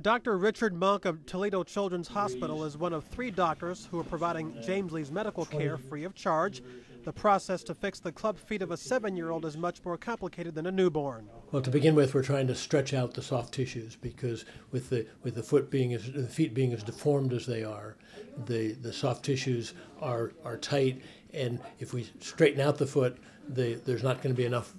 Dr. Richard Monk of Toledo Children's Hospital is one of three doctors who are providing James Lee's medical care free of charge. The process to fix the club feet of a 7-year-old is much more complicated than a newborn. Well, to begin with, we're trying to stretch out the soft tissues because with the feet being as deformed as they are, the soft tissues are tight, and if we straighten out the foot, there's not going to be enough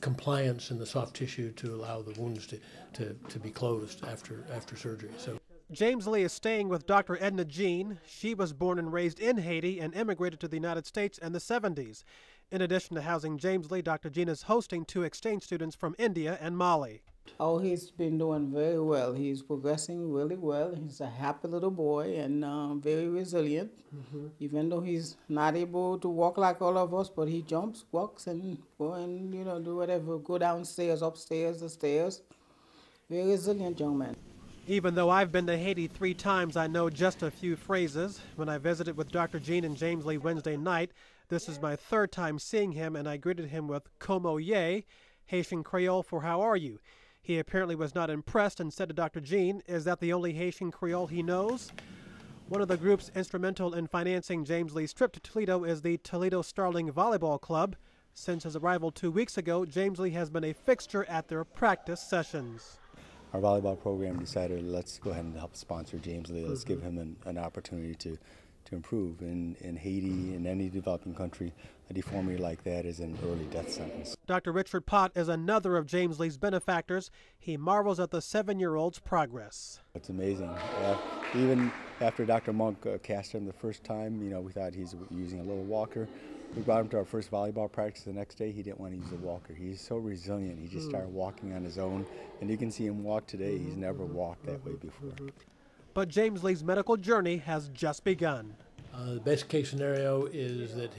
compliance in the soft tissue to allow the wounds to be closed after surgery. So James Lee is staying with Dr. Edna Jean. She was born and raised in Haiti and immigrated to the United States in the 70s. In addition to housing James Lee, Dr. Jean is hosting 2 exchange students from India and Mali. Oh, he's been doing very well. He's progressing really well. He's a happy little boy and very resilient. Mm-hmm. Even though he's not able to walk like all of us, but he jumps, walks, and go and, you know, do whatever, go downstairs, upstairs, the stairs. Very resilient young man. Even though I've been to Haiti 3 times, I know just a few phrases. When I visited with Dr. Jean and James Lee Wednesday night, this is my 3rd time seeing him, and I greeted him with Como Ye, Haitian Creole for how are you. He apparently was not impressed and said to Dr. Jean, is that the only Haitian Creole he knows? One of the groups instrumental in financing James Lee's trip to Toledo is the Toledo Starling Volleyball Club. Since his arrival 2 weeks ago, James Lee has been a fixture at their practice sessions. Our volleyball program decided, let's go ahead and help sponsor James Lee. Let's give him an opportunity to improve. In Haiti, in any developing country, a deformity like that is an early death sentence. Dr. Richard Pott is another of James Lee's benefactors. He marvels at the 7-year-old's progress. It's amazing. Even after Dr. Monk cast him the first time, you know, we thought he's using a little walker. We brought him to our first volleyball practice the next day. He didn't want to use a walker. He's so resilient. He just started walking on his own. And you can see him walk today. He's never walked that way before. But James Lee's medical journey has just begun. The best case scenario is that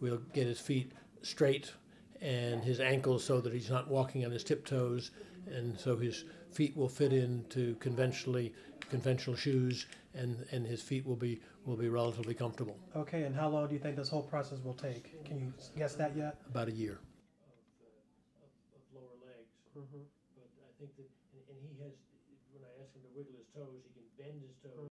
we'll get his feet straight and his ankles so that he's not walking on his tiptoes. And so his feet will fit into conventional shoes, and his feet will be relatively comfortable. Okay, and how long do you think this whole process will take? Can you guess that yet? About a year. Of lower legs. Mm-hmm. But I think that, and he has, when I ask him to wiggle his toes, he can bend his toes.